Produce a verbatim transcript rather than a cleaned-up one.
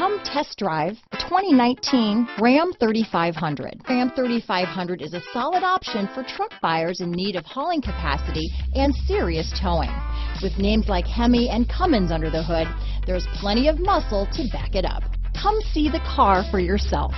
Come test drive the twenty nineteen Ram thirty-five hundred. Ram thirty-five hundred is a solid option for truck buyers in need of hauling capacity and serious towing. With names like Hemi and Cummins under the hood, there's plenty of muscle to back it up. Come see the car for yourself.